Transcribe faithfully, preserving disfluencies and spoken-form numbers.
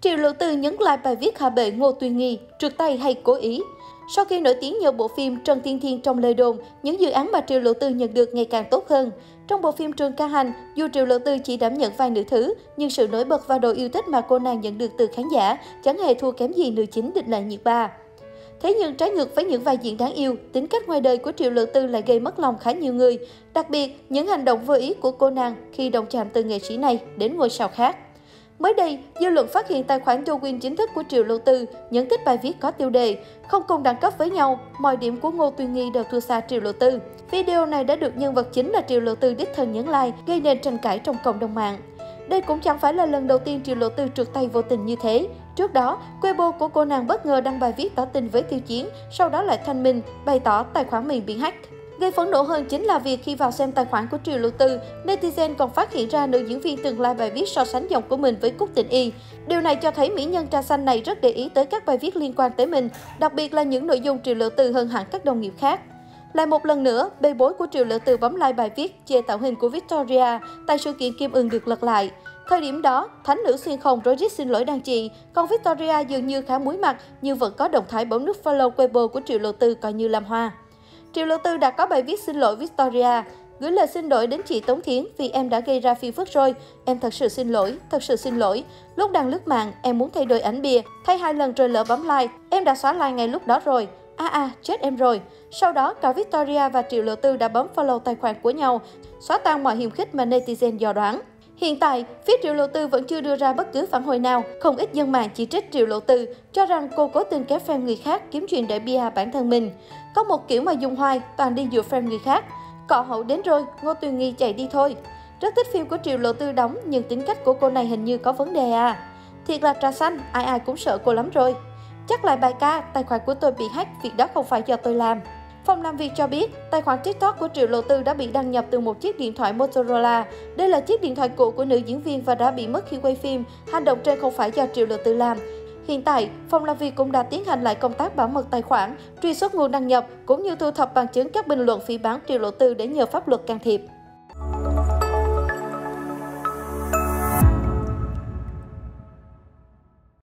Triệu Lộ Tư nhấn like bài viết hạ bệ Ngô Tuyên Nghi, trượt tay hay cố ý. Sau khi nổi tiếng nhờ bộ phim Trần Thiên Thiên trong lời đồn, những dự án mà Triệu Lộ Tư nhận được ngày càng tốt hơn. Trong bộ phim Trường Ca Hành, dù Triệu Lộ Tư chỉ đảm nhận vai nữ thứ, nhưng sự nổi bật và độ yêu thích mà cô nàng nhận được từ khán giả chẳng hề thua kém gì nữ chính Địch Lệ Nhiệt Ba. Thế nhưng trái ngược với những vai diễn đáng yêu, tính cách ngoài đời của Triệu Lộ Tư lại gây mất lòng khá nhiều người, đặc biệt những hành động vô ý của cô nàng khi đồng chạm từ nghệ sĩ này đến ngôi sao khác. Mới đây, dư luận phát hiện tài khoản Douyin chính thức của Triệu Lộ Tư nhấn thích bài viết có tiêu đề "Không cùng đẳng cấp với nhau, mọi điểm của Ngô Tuyên Nghi đều thua xa Triệu Lộ Tư". Video này đã được nhân vật chính là Triệu Lộ Tư đích thân nhấn like, gây nên tranh cãi trong cộng đồng mạng. Đây cũng chẳng phải là lần đầu tiên Triệu Lộ Tư trượt tay vô tình như thế. Trước đó, Weibo của cô nàng bất ngờ đăng bài viết tỏ tình với Tiêu Chiến, sau đó lại thanh minh, bày tỏ tài khoản mình bị hack. Gây phẫn nộ hơn chính là việc khi vào xem tài khoản của Triệu Lộ Tư, netizen còn phát hiện ra nữ diễn viên từng like bài viết so sánh giọng của mình với Cúc Tịnh Y. Điều này cho thấy mỹ nhân trà xanh này rất để ý tới các bài viết liên quan tới mình, đặc biệt là những nội dung Triệu Lộ Tư hơn hẳn các đồng nghiệp khác. Lại một lần nữa, bê bối của Triệu Lộ Tư bấm like bài viết chê tạo hình của Victoria tại sự kiện Kim Ưng được lật lại. Thời điểm đó, thánh nữ xuyên không Rosie xin lỗi đàn chị, còn Victoria dường như khá muối mặt nhưng vẫn có động thái bấm nút follow Weibo của Triệu Lộ Tư coi như làm hoa. Triệu Lộ Tư đã có bài viết xin lỗi Victoria, gửi lời xin lỗi đến chị Tống Thiến vì em đã gây ra phiền phức rồi, em thật sự xin lỗi, thật sự xin lỗi. Lúc đang lướt mạng, em muốn thay đổi ảnh bìa, thay hai lần rồi lỡ bấm like, em đã xóa like ngay lúc đó rồi. À à, chết em rồi. Sau đó, cả Victoria và Triệu Lộ Tư đã bấm follow tài khoản của nhau, xóa tan mọi hiềm khích mà netizen dò đoán. Hiện tại, phía Triệu Lộ Tư vẫn chưa đưa ra bất cứ phản hồi nào. Không ít dân mạng chỉ trích Triệu Lộ Tư, cho rằng cô cố tình kéo fan người khác kiếm chuyện để bia bản thân mình. Có một kiểu mà dùng hoài, toàn đi dựa fan người khác. Cọ hậu đến rồi, Ngô Tuyên Nghi chạy đi thôi. Rất thích phim của Triệu Lộ Tư đóng, nhưng tính cách của cô này hình như có vấn đề à. Thiệt là trà xanh, ai ai cũng sợ cô lắm rồi. Chắc lại bài ca, tài khoản của tôi bị hack, việc đó không phải do tôi làm. Phòng làm việc cho biết, tài khoản TikTok của Triệu Lộ Tư đã bị đăng nhập từ một chiếc điện thoại Motorola. Đây là chiếc điện thoại cũ của nữ diễn viên và đã bị mất khi quay phim. Hành động trên không phải do Triệu Lộ Tư làm. Hiện tại, phòng làm việc cũng đã tiến hành lại công tác bảo mật tài khoản, truy xuất nguồn đăng nhập cũng như thu thập bằng chứng các bình luận phỉ báng Triệu Lộ Tư để nhờ pháp luật can thiệp.